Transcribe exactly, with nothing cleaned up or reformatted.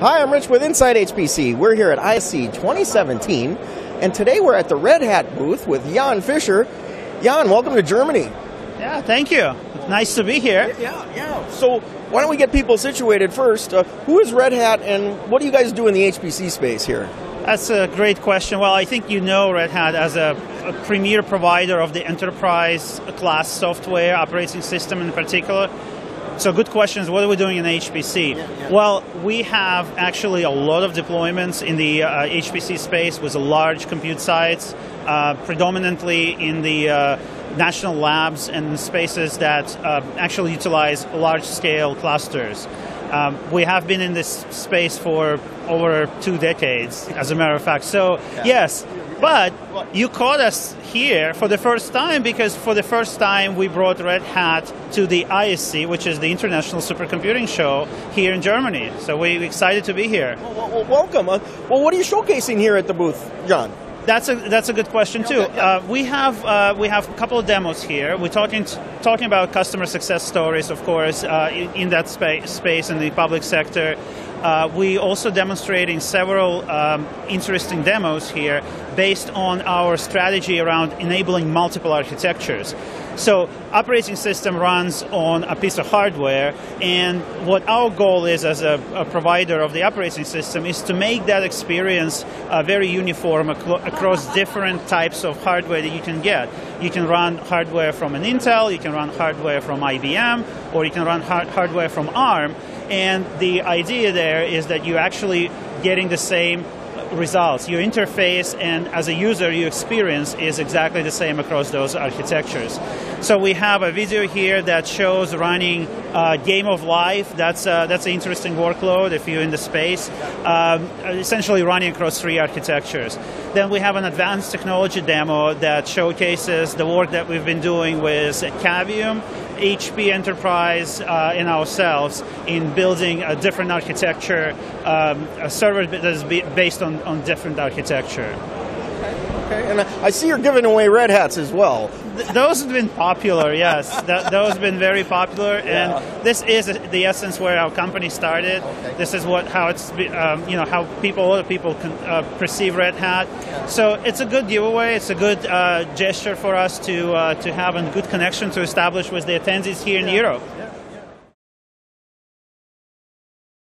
Hi, I'm Rich with Inside H P C. We're here at I S C twenty seventeen, and today we're at the Red Hat booth with Jan Fischer. Jan, welcome to Germany. Yeah, thank you. It's nice to be here. Yeah, yeah. So why don't we get people situated first. Uh, who is Red Hat, and what do you guys do in the H P C space here? That's a great question. Well, I think you know Red Hat as a, a premier provider of the enterprise class software, operating system in particular. So good questions. What are we doing in H P C? Yeah, yeah. Well, we have actually a lot of deployments in the uh, H P C space with large compute sites, uh, predominantly in the uh, national labs and spaces that uh, actually utilize large-scale clusters. Um, we have been in this space for over two decades, as a matter of fact. So, yeah. yes. But you caught us here for the first time because for the first time we brought Red Hat to the I S C, which is the International Supercomputing Show here in Germany. So we're excited to be here. Well, well, welcome. Uh, well, what are you showcasing here at the booth, Jan? That's a that's a good question too. Uh, we have uh, we have a couple of demos here. We're talking t talking about customer success stories, of course, uh, in, in that space space in the public sector. Uh, we also demonstrating several um, interesting demos here based on our strategy around enabling multiple architectures. So operating system runs on a piece of hardware, and what our goal is as a, a provider of the operating system is to make that experience uh, very uniform across different types of hardware that you can get. You can run hardware from an Intel, you can run hardware from I B M, or you can run hard hardware from ARM. And the idea there is that you're actually getting the same results. Your interface and as a user your experience is exactly the same across those architectures. So we have a video here that shows running uh, Game of Life. That's uh, that's an interesting workload if you're in the space, um, essentially running across three architectures. Then we have an advanced technology demo that showcases the work that we've been doing with Cavium, H P Enterprise, uh, and ourselves in building a different architecture, um, a server that is based on, on different architecture. Okay, okay. And I see you're giving away Red Hats as well. Th those have been popular, yes. Th those have been very popular, and yeah. This is the essence where our company started. Okay. This is what how it's um, you know how people, a lot of people can, uh, perceive Red Hat. Yeah. So it's a good giveaway. It's a good uh, gesture for us to uh, to have a good connection to establish with the attendees here yeah. in Europe.